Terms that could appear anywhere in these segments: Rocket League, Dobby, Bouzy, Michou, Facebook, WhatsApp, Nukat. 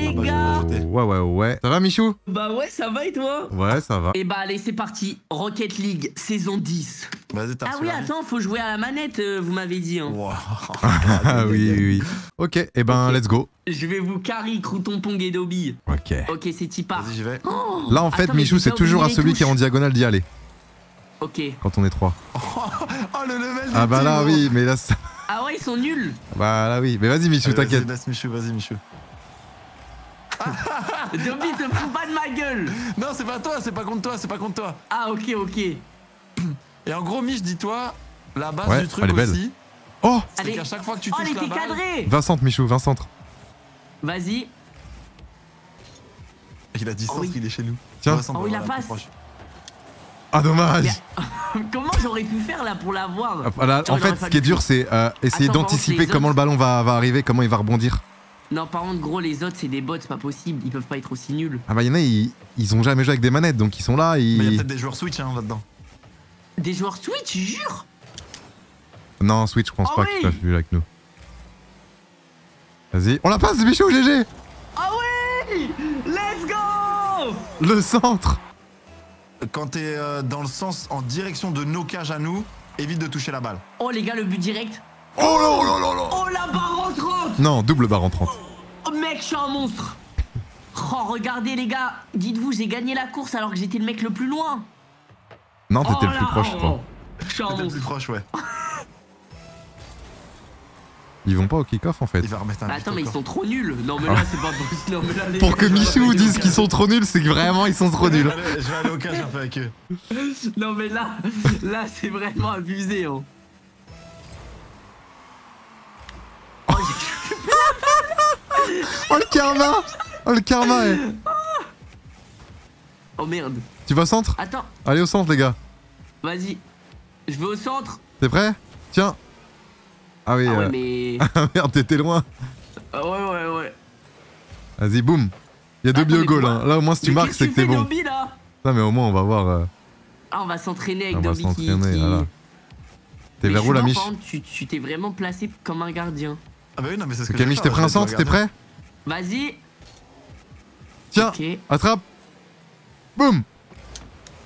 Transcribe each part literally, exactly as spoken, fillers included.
les oh, gars bah, ouais, ouais, ouais. Ça va, Michou? Bah ouais, ça va et toi? Ouais, ça va. Et bah allez, c'est parti. Rocket League, saison dix. Vas-y, t'as ah oui, attends, faut jouer à la manette, euh, vous m'avez dit. Hein. Wow. Ah oui, oui. Ok, et eh ben, okay. Let's go. Je vais vous carry, Crouton Pong et Dobby. Ok. Ok, c'est Tipa. Vas-y, j'y vais. Oh, là, en fait, attends, Michou, c'est toujours à celui touches. qui est en diagonale d'y aller. Ok. Quand on est trois. Oh, oh le level. Ah bah là, oui, mais là... Ça... Ah ouais, ils sont nuls. Bah là, oui. Mais vas-y, Michou, t'inquiète. Vas-y, Michou, vas-y, Michou. Dobby, te fous pas de ma gueule. Non, c'est pas toi, c'est pas contre toi, c'est pas contre toi. Ah, ok, ok. Et en gros, Mich, dis-toi, la base ouais, du truc aussi. Oh, c'est qu'à chaque fois que tu touches oh, la balle... cadré. vingt Michou, vingt. Vas-y. Il a distance, oh, oui. il est chez nous. Tiens. Oh, oh il la passe. Ah dommage. Mais, comment j'aurais pu faire là pour l'avoir? Voilà, en fait, ce qui est dur, c'est euh, essayer d'anticiper comment autres... le ballon va, va arriver, comment il va rebondir. Non, par contre, gros, les autres, c'est des bots, c'est pas possible. Ils peuvent pas être aussi nuls. Ah bah, il y en a, ils, ils ont jamais joué avec des manettes, donc ils sont là. Ils... Mais il y a peut-être des joueurs Switch hein, là-dedans. Des joueurs Switch, jure? Non, Switch, je pense oh, pas oui. qu'ils peuvent jouer avec nous. Vas-y, on la passe, Michou, G G. Ah oui. Let's go. Le centre. Quand t'es euh, dans le sens en direction de nos cages à nous, évite de toucher la balle. Oh les gars, le but direct. Oh là oh là là là. Oh la barre en trente. Non, double barre en trente. Oh mec, je suis un monstre. Oh regardez les gars, dites-vous, j'ai gagné la course alors que j'étais le mec le plus loin. Non, t'étais oh le plus là, proche, toi. Je suis un monstre. Le plus proche, ouais. Ils vont pas au kick-off en fait. Il va remettre un bah attends mais ils sont trop nuls. Non mais là ah. c'est pas non, mais là, les... Pour que Michou vous dise qu'ils sont trop nuls, c'est que vraiment ils sont trop nuls. Je vais aller au cage un peu avec eux. Non mais là, là c'est vraiment abusé hein. Oh, oh le karma. Oh le karma eh. Oh merde. Tu vas au centre? Attends. Allez au centre les gars. Vas-y. Je vais au centre. T'es prêt? Tiens. Ah oui, ah ouais, euh... mais... ah merde, t'étais loin. Ouais, ouais, ouais. Vas-y, boum. Il y a deux bio goals. Hein. Là, au moins, si tu mais marques, c'est que t'es bon. Dobby, là non, mais au moins, on va voir. Euh... Ah, on va s'entraîner avec Dobby. On va s'entraîner, qui... voilà. T'es vers où, la Mich? Tu t'es vraiment placé comme un gardien. Ah, bah oui, non, mais c'est ce que je veux. Ok, Mich, t'es prêt un centre, t'es prêt? Vas-y. Tiens, okay. Attrape. Boum.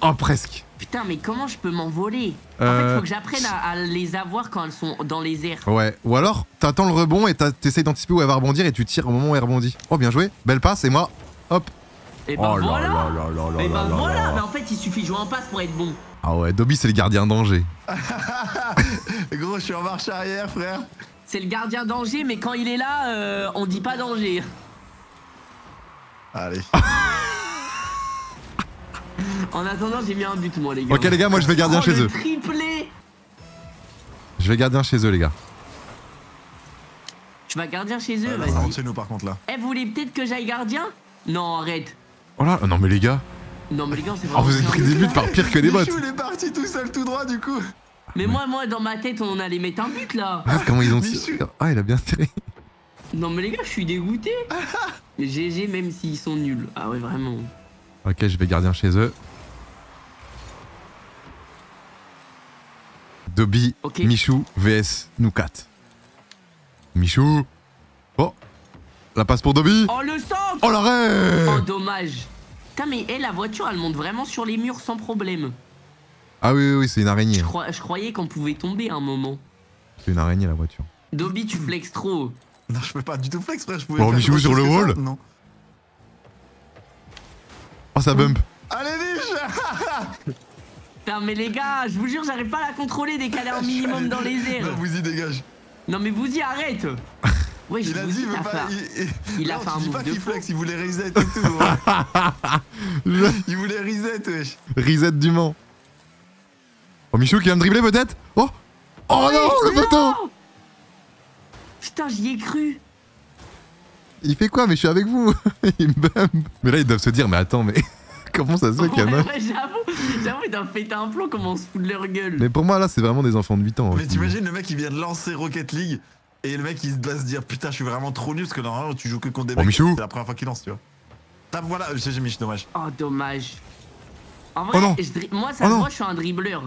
Oh, presque. Putain, mais comment je peux m'envoler? Euh... En fait, faut que j'apprenne à, à les avoir quand elles sont dans les airs. Ouais, ou alors t'attends le rebond et t'essayes d'anticiper où elle va rebondir et tu tires au moment où elle rebondit. Oh, bien joué, belle passe et moi, hop. Et bah oh voilà. Et bah voilà, mais en fait, il suffit de jouer en passe pour être bon. Ah ouais, Dobby, c'est le gardien danger. Gros, je suis en marche arrière, frère. C'est le gardien danger, mais quand il est là, euh, on dit pas danger. Allez. En attendant, j'ai mis un but, moi, les gars. Ok, les gars, moi, je vais gardien oh, chez eux. Triplé. Je vais gardien chez eux, les gars. Tu vas gardien chez eux, vas-y. Rentre chez nous, par contre, là. Eh, vous voulez peut-être que j'aille gardien? Non, arrête. Oh là, non, mais les gars. Non, mais les gars, c'est vraiment. Oh, vous avez pris des buts par pire que des bots. Michou, il est parti tout seul, tout droit, du coup. Mais, mais moi, moi, dans ma tête, on allait mettre un but, là. Ah, comment ils ont tiré? Ah, il a bien tiré. Non, mais les gars, je suis dégoûté. G G, même s'ils sont nuls. Ah, ouais, vraiment. Ok, je vais gardien chez eux. Dobby, okay. Michou, V S, Nukat. Michou. Oh. La passe pour Dobby. Oh, le centre. Oh, l'arrêt. Oh, dommage. Putain, mais hé, la voiture, elle monte vraiment sur les murs sans problème. Ah oui, oui, oui, c'est une araignée. Je, crois, je croyais qu'on pouvait tomber à un moment. C'est une araignée, la voiture. Dobby, tu flexes trop. Non, je peux pas du tout flex, frère. Je pouvais oh, Michou sur le wall. Non. Oh, ça bump. Allez, Mich. Putain, mais les gars, je vous jure, j'arrive pas à la contrôler dès qu'elle est un minimum dans les airs. Non, Bouzy, dégage. Non, mais Bouzy, arrête. Ouais, je il a dit, il veut pas. Il a fait un move de fou. Je dis pas qu'il flex, il voulait reset et tout. Ouais. Il voulait reset, wesh. Reset du Mans. Oh, Michou qui vient de dribbler, peut-être. Oh. Oh oui, non, le poteau. Putain, j'y ai cru. Il fait quoi? Mais je suis avec vous. Il me bump. Mais là, ils doivent se dire, mais attends, mais comment ça se fait qu'il y en a? J'avoue, ils doivent péter un plomb, comment on se fout de leur gueule. Mais pour moi, là, c'est vraiment des enfants de huit ans. Mais t'imagines, le mec, il vient de lancer Rocket League et le mec, il doit se dire, putain, je suis vraiment trop nul parce que normalement, tu joues que contre des mecs. C'est la première fois qu'il lance, tu vois. Tape, voilà, j'ai mis, dommage. Oh, dommage. En vrai, moi, ça me voit, je suis un dribbleur.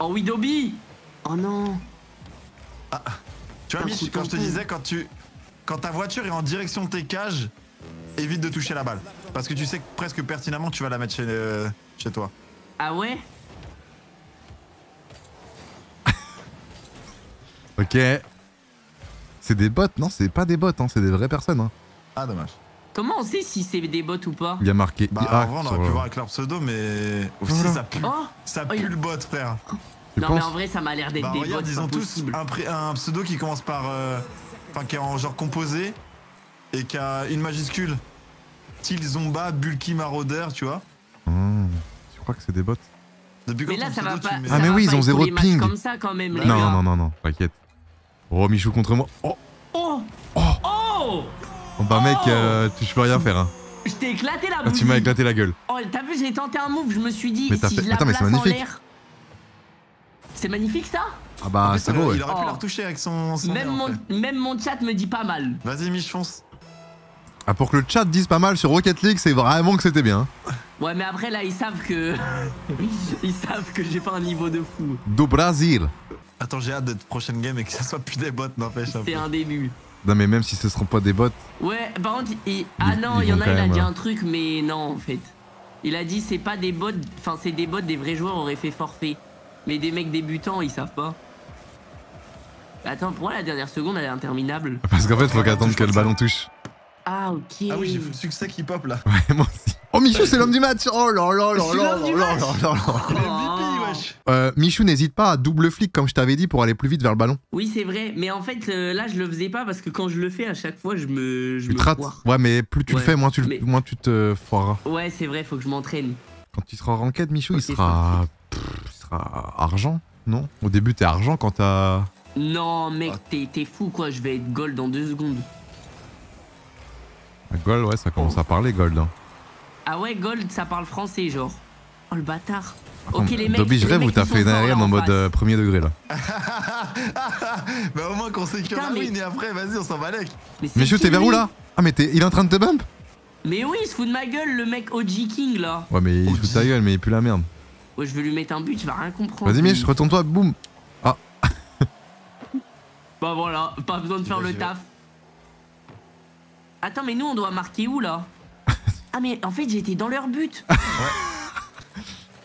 Oh oui, Dobby. Oh non. Tu vois, Mich, quand je te disais, quand tu. quand ta voiture est en direction de tes cages, évite de toucher la balle. Parce que tu sais que presque pertinemment tu vas la mettre chez, euh, chez toi. Ah ouais? Ok. C'est des bots, non? C'est pas des bots, hein, c'est des vraies personnes. Hein. Ah dommage. Comment on sait si c'est des bots ou pas? Il y a marqué. Bah avant on aurait pu voir avec leur pseudo, mais aussi ça pue, oh ça pue oh, le bot, frère. Tu non penses? Mais en vrai ça m'a l'air d'être bah, des regarde, bots. Ils ont tous un, un pseudo qui commence par, enfin euh, qui est en genre composé et qui a une majuscule. Til Zomba, Bulky Marauder, tu vois. Mmh. Tu crois que c'est des bots? Depuis mais là ça pseudo, va pas. Mets... Ah mais oui ils ont zéro ping. Comme ça quand même. Les non, gars. non non non t'inquiète. Oh Michou contre moi. Oh oh oh, oh bah mec, euh, tu, je peux rien faire. Hein. Je t'ai éclaté la gueule. Ah, tu m'as éclaté la gueule. Oh, t'as vu, j'ai tenté un move, je me suis dit. Mais si fait... je la Attends, place mais c'est magnifique. C'est magnifique ça. Ah bah en fait, c'est beau. Il ouais. aurait pu oh. la retoucher avec son. son même, air, mon, en fait. même mon chat me dit pas mal. Vas-y, Mich, fonce. Ah, pour que le chat dise pas mal sur Rocket League, c'est vraiment que c'était bien. Ouais, mais après là, ils savent que. ils savent que j'ai pas un niveau de fou. Do Brasil. Attends, j'ai hâte de prochaine game et que ça soit plus des bots, n'empêche. C'est un début. Non mais même si ce seront pas des bots. Ouais par contre il... Ah ils, non il y en a il a même, dit ouais. un truc mais non en fait. Il a dit c'est pas des bots. Enfin c'est des bots, des vrais joueurs auraient fait forfait. Mais des mecs débutants ils savent pas. Attends pourquoi la dernière seconde elle est interminable? Parce qu'en fait faut qu'attendre que le ballon touche. Ah ok. Ah oui j'ai vu le succès qui pop là. Ouais moi aussi. Oh Michou c'est l'homme du match. Oh là là là là là là là. Euh, Michou n'hésite pas à double flic comme je t'avais dit pour aller plus vite vers le ballon. Oui c'est vrai mais en fait euh, là je le faisais pas parce que quand je le fais à chaque fois je me je tu me trates. Ouais mais plus tu ouais. le fais moins tu, mais... moins tu te foireras. Ouais c'est vrai faut que je m'entraîne. Quand tu seras en ranked Michou okay, il sera Pff, il sera argent non? Au début t'es argent quand t'as... Non mec ah. t'es fou quoi, je vais être gold dans deux secondes. Gold ouais ça commence oh. à parler gold hein. Ah ouais gold ça parle français genre. Oh le bâtard. Ok les mecs, Dobby, je rêve ou t'as fait une aérienne en mode euh, premier degré là. Bah au moins qu'on sait qu'il y en a une et après vas-y on s'en va avec. Michou t'es vers où là? Ah mais il est en train de te bump? Mais oui il se fout de ma gueule le mec O G King là. Ouais mais il se fout de ta gueule mais il pue la merde. Ouais je vais lui mettre un but, il va rien comprendre. Vas-y Mich, retourne-toi, boum. Ah. Bah voilà, pas besoin de faire le taf. Attends mais nous on doit marquer où là? Ah mais en fait j'étais dans leur but. Ouais.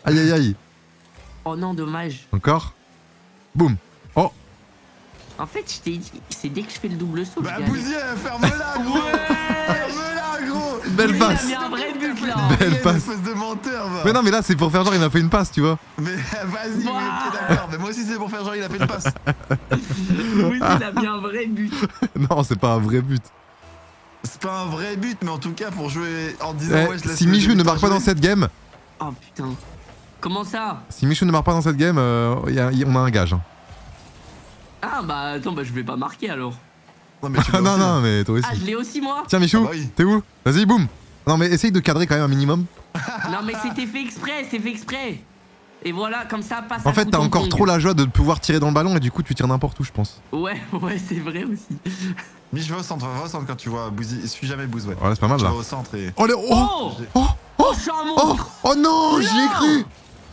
Aïe aïe aïe. Oh non dommage. Encore. Boum. Oh. En fait je t'ai dit, c'est dès que je fais le double saut. Bah Bouzy ferme-la gros. Ferme-la gros. Belle passe. Il a mis un vrai but là. Belle passe de menteur. Mais non mais là c'est pour faire genre il m'a fait une passe tu vois. Mais vas-y d'accord. Mais moi aussi c'est pour faire genre il a fait une passe. Bouzy il a mis un vrai but. Non c'est pas un vrai but. C'est pas un vrai but mais en tout cas pour jouer en disant ouais je laisse. Si Michou ne marque pas dans cette game. Oh putain. Comment ça? Si Michou ne marque pas dans cette game, euh, y a, y, on a un gage. Hein. Ah bah attends, bah je vais pas marquer alors. Non mais tu l'as non, aussi, non, mais toi aussi. Ah je l'ai aussi moi. Tiens Michou, ah bah oui. t'es où? Vas-y boum. Non mais essaye de cadrer quand même un minimum. Non mais c'était fait exprès, c'est fait exprès. Et voilà, comme ça passe. En fait t'as encore trop la joie de pouvoir tirer dans le ballon et du coup tu tires n'importe où je pense. Ouais, ouais c'est vrai aussi. Mich va au centre, va au centre quand tu vois Bouzy, suis jamais Bouzy ouais. Oh là c'est pas mal là. Tu vas au centre et... Oh, les... oh, oh, oh, oh, oh non, non j'y ai cru.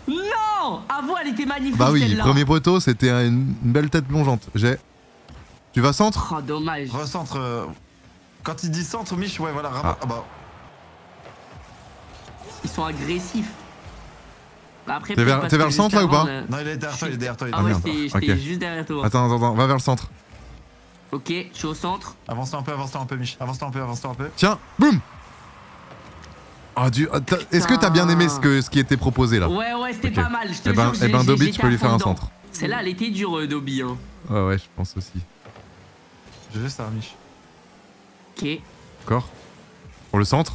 Non! Ah vous, elle était magnifique. Bah oui, premier poteau, c'était une belle tête plongeante. J'ai. Tu vas centre? Oh dommage. Recentre. Euh... Quand il dit centre, Mich, ouais, voilà. Ah. Ah bah. Ils sont agressifs. Bah après. T'es vers, vers le centre là ou pas? Non, il est derrière toi, il est derrière toi. Il est ah, derrière ouais, j'étais okay. juste derrière toi. Attends, attends, attends, va vers le centre. Ok, je suis au centre. Avance-toi un peu, avance-toi un peu, Mich. Avance-toi un peu, avance-toi un peu. Tiens, boum! Oh, du... Est-ce que t'as bien aimé ce, que, ce qui était proposé là? Ouais ouais c'était okay. pas mal. Je te eh ben, jure, eh ben Dobby tu peux lui faire un centre. Celle-là elle était dure euh, Dobby hein. Ouais ouais je pense aussi. Je veux ça Mich. Ok. Encore. Pour le centre.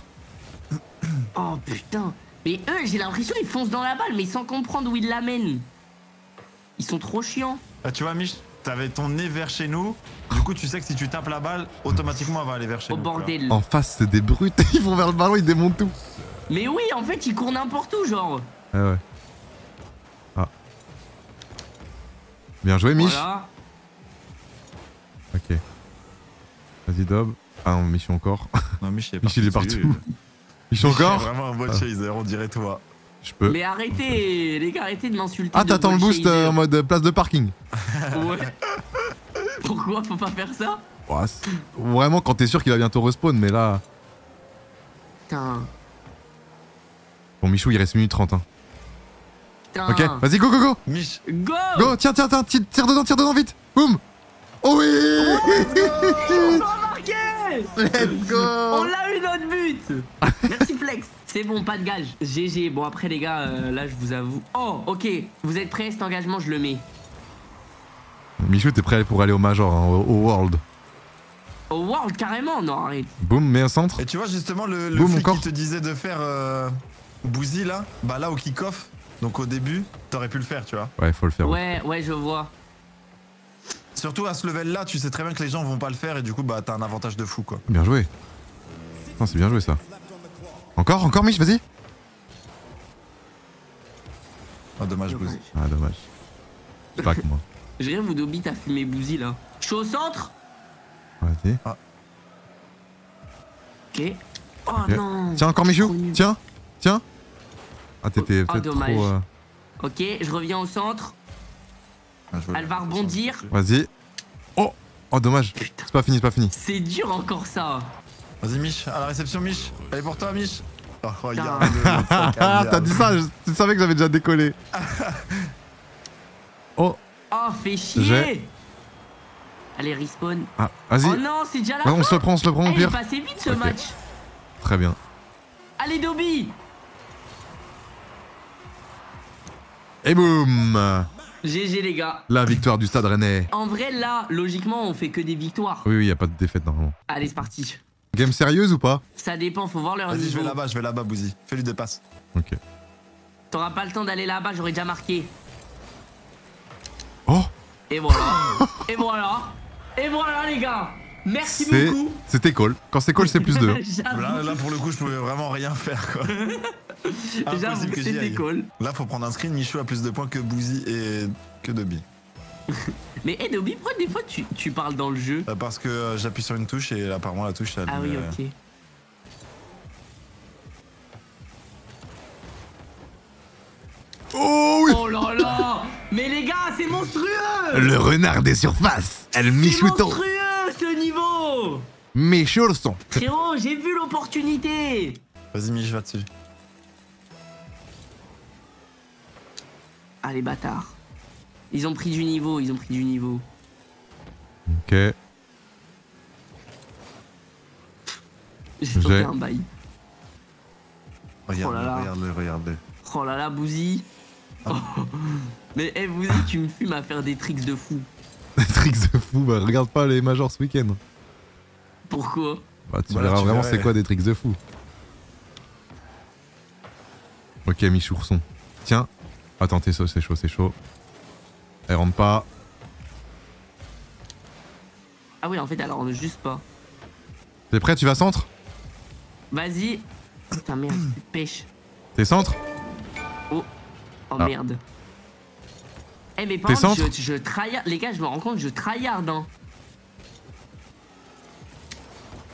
Oh putain. Mais eux j'ai l'impression ils foncent dans la balle mais sans comprendre où ils l'amènent. Ils sont trop chiants. Ah tu vois Mich, t'avais ton nez vers chez nous. Du coup tu sais que si tu tapes la balle automatiquement elle va aller vers chez oh nous. Au bordel. En face c'est des brutes. Ils vont vers le ballon, ils démontent tout. Mais oui en fait ils courent n'importe où genre. Ah ouais. Ah. Bien joué Mich voilà. Ok. Vas-y Dob. Ah non Mich encore. Non Mich est partout. Mich est partout. Mich encore. C'est vraiment un bon ah. chaser on dirait toi. Je peux. Mais arrêtez les gars, arrêtez de m'insulter. Ah t'attends le boost euh, en mode place de parking. Ouais. Pourquoi faut pas faire ça? Ouah, vraiment quand t'es sûr qu'il va bientôt respawn, mais là... Putain. Bon, Michou, il reste une minute trente. Hein. Putain. Ok, vas-y, go, go, go Mich Go Go, tiens, tiens, tiens, tire dedans, tire dedans, vite. Boum. Oh oui, oh, let's go. On a eu notre but. Merci Flex. C'est bon, pas de gage. G G. Bon après les gars, euh, là je vous avoue. Oh ok, vous êtes prêts? Cet engagement je le mets. Michou, t'es prêt pour aller au Major, hein, au, au World? Au World carrément? Non arrête. Boum, mets un centre. Et tu vois justement le, le Boom, flic qui te disait de faire euh, Bouzy là. Bah là au kick-off. Donc au début, t'aurais pu le faire tu vois. Ouais, faut le faire. Ouais, ouais, ouais je vois. Surtout à ce level là, tu sais très bien que les gens vont pas le faire et du coup bah t'as un avantage de fou quoi. Bien joué. Non c'est bien joué ça. Encore, encore Mich, vas-y. Ah dommage Bouzy. Ah dommage. Pas que moi. J'ai rien vous Dobby, t'as fumé Bouzy là. Je suis au centre. Vas-y. Ah. Ok. Oh okay. Non. Tiens encore Michou. Tiens. Tiens. Ah t'étais oh, peut-être oh, trop... Euh... Ok, je reviens au centre. Elle va rebondir. Vas-y. Oh, oh dommage. C'est pas fini, c'est pas fini. C'est dur encore ça. Vas-y Mich, à la réception Mich. Elle est pour toi Mich. Oh regarde. T'as dit ça, tu savais que j'avais déjà décollé. Oh. Oh fais chier. Allez respawn. Ah, vas-y. Oh non, c'est déjà la fin. On se le prend, on se le prend au pire. Il est passé vite ce okay. match. Très bien. Allez Dobby. Et boum. G G les gars. La victoire du Stade Rennais. En vrai là, logiquement on fait que des victoires. Oui oui, y a pas de défaite normalement. Allez c'est parti. Game sérieuse ou pas? Ça dépend, faut voir leur niveau. Vas-y je vais là-bas, je vais là-bas Bouzy. Fais-lui des passes. Ok. T'auras pas le temps d'aller là-bas, j'aurais déjà marqué. Oh. Et voilà. Et voilà. Et voilà les gars. Merci beaucoup. C'était call. Quand c'est call c'est plus deux. Là, là pour le coup je pouvais vraiment rien faire quoi. J'avoue que c'était cool. Là faut prendre un screen, Michou a plus de points que Bouzy et que Dobby. Mais hey, Dobby, pourquoi des fois tu, tu parles dans le jeu? euh, Parce que euh, j'appuie sur une touche et apparemment la touche elle... Ah oui ok. Euh... Oh oui. Oh là là. Mais les gars c'est monstrueux. Le renard des surfaces. Elle Michou. C'est monstrueux ce niveau. Mes chaussons. Frérot, j'ai vu l'opportunité. Vas-y Mich, va dessus. Ah les bâtards. Ils ont pris du niveau, ils ont pris du niveau. Ok. J'ai tenté un bail. Regarde, regarde, regarde. Oh là là, Bouzy. Ah. Oh. Mais hey, Bouzy, tu me fumes à faire des tricks de fou. Des tricks de fou, bah regarde pas les majors ce week-end. Pourquoi? Bah tu voilà, verras tu vraiment c'est quoi des tricks de fou. Ok, Michourson. Tiens. Attends, t'es chaud, c'est chaud, c'est chaud. Elle rentre pas. Ah oui, en fait, elle rentre juste pas. T'es prêt, tu vas centre? Vas-y. Putain, merde, pêche. T'es centre? Oh, oh ah. Merde. Eh hey, mais par contre, je, je tryhard. Les gars, je me rends compte, je tryhard, hein.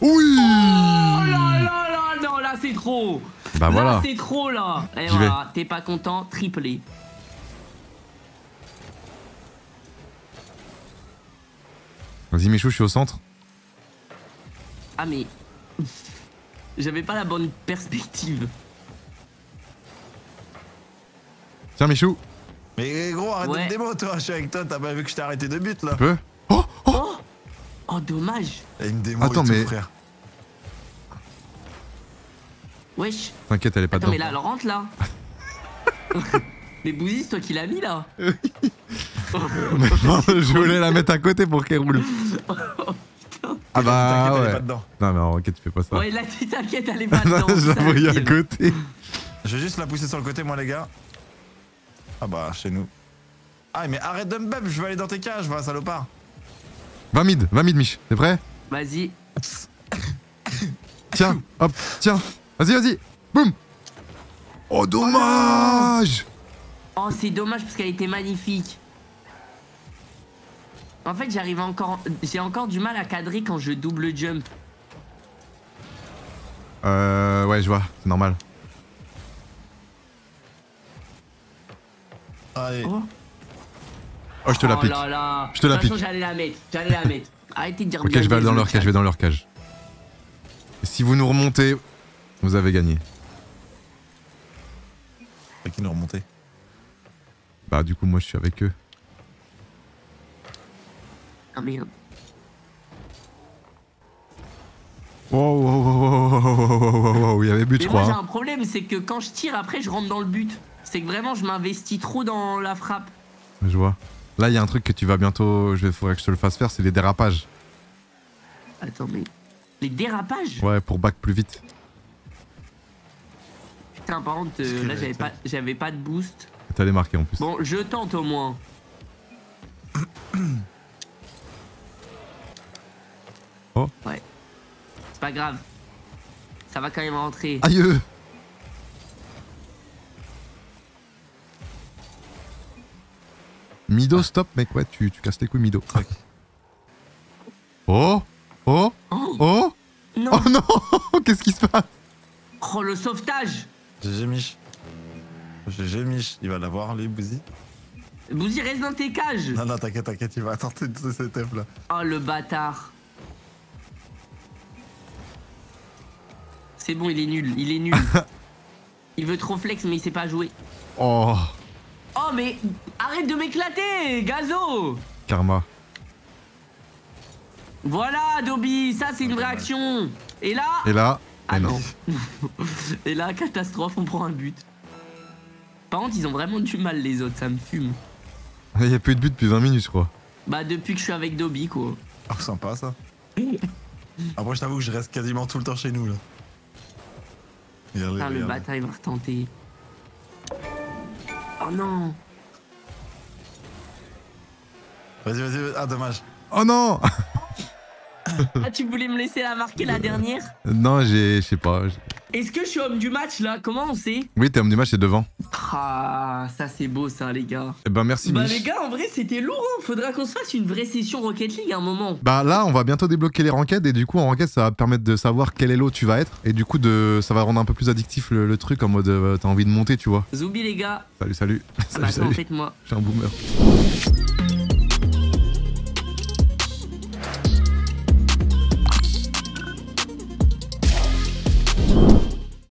Oui. Oh là là là, non, là, c'est trop. Bah là, voilà. C'est trop là. Et voilà, t'es pas content, triplé. Vas-y Michou, je suis au centre. Ah mais... J'avais pas la bonne perspective. Tiens Michou. Mais gros, arrête ouais. de me démo toi, je suis avec toi, t'as pas vu que je t'ai arrêté de but là. Un peu. Oh oh, oh, oh dommage. Et il me démo Attends, et tout, mais... frère. Wesh. T'inquiète, elle est pas dedans. Attends, mais là, elle rentre là. Mais Bouzy, c'est toi qui l'as mis là. Oui. Je voulais la mettre à côté pour qu'elle roule. Oh, putain. Ah bah ouais. Elle est pas dedans. Non mais ok, tu fais pas ça. Ouais, là, tu t'inquiètes, elle est pas dedans. Je l'ai envoyée à côté. Je vais juste la pousser sur le côté, moi les gars. Ah bah, chez nous. Ah mais arrête de me bump, je vais aller dans tes cages, va salopard. vingt mid, vingt mid, Mich. T'es prêt? Vas-y. Tiens, hop, tiens. Vas-y, vas-y, boum. Oh, dommage. Oh, c'est dommage parce qu'elle était magnifique. En fait, j'arrive encore... J'ai encore du mal à cadrer quand je double jump. Euh... Ouais, je vois, c'est normal. Allez. Oh, oh je te oh la pique. Je te la pique. J'allais la mettre, j'allais la mettre. Arrêtez de dire ok, je vais aller dans leur cage, je vais dans leur cage. Et si vous nous remontez, vous avez gagné. C'est qui nous remontait? Bah du coup moi je suis avec eux. Oh merde. Wow, wow, wow, wow, wow, wow, wow, il y avait but, mais je crois. Moi j'ai un problème, c'est que quand je tire, après je rentre dans le but. C'est que vraiment je m'investis trop dans la frappe. Je vois. Là il y a un truc que tu vas bientôt, il faudrait que je te le fasse faire, c'est les dérapages. Attends mais... Les dérapages? Ouais, pour back plus vite. Putain par contre, euh, là j'avais pas, j'avais pas de boost. T'as les marquer en plus. Bon, je tente au moins. Oh. Ouais. C'est pas grave. Ça va quand même rentrer. Aïe. Mido, stop mec, ouais, tu, tu casses les couilles Mido. Ouais. Oh. Oh. Oh. Oh non. Oh non. Qu'est-ce qui se passe? Oh le sauvetage. G G Mich. G G Mich, il va l'avoir lui, Bouzy. Bouzy reste dans tes cages. Non non t'inquiète, t'inquiète, il va tenter de cette œuf là. Oh le bâtard. C'est bon, il est nul, il est nul. Il veut trop flex mais il sait pas jouer. Oh. Oh mais arrête de m'éclater, Gazo. Karma. Voilà Dobby, ça c'est une vraie action. Et là. Et là. Ah et non. Et là, catastrophe, on prend un but. Par contre, ils ont vraiment du mal les autres, ça me fume. Il n'y a plus de but depuis vingt minutes, je crois. Bah depuis que je suis avec Dobby, quoi. Ah, oh, sympa ça. Après, je t'avoue que je reste quasiment tout le temps chez nous, là. Regarde, putain, regarde. Le bâtard, il va retenter. Oh non. Vas-y, vas-y, vas-y. Ah, dommage. Oh non. Ah, tu voulais me laisser la marquer la dernière? Non, j'ai, je sais pas. Est-ce que je suis homme du match là? Comment on sait? Oui, t'es homme du match, t'es devant. Ah, ça c'est beau ça, les gars. Eh ben merci. Bah Mich. Les gars, en vrai, c'était lourd. Hein. Faudra qu'on se fasse une vraie session Rocket League à un moment. Bah là, on va bientôt débloquer les ranked et du coup, en ranked, ça va permettre de savoir quel elo tu vas être et du coup, de, ça va rendre un peu plus addictif le, le truc en mode euh, t'as envie de monter, tu vois. Zoubi les gars. Salut, salut. Ah, salut, bah, salut. En fait, moi. Je suis un boomer.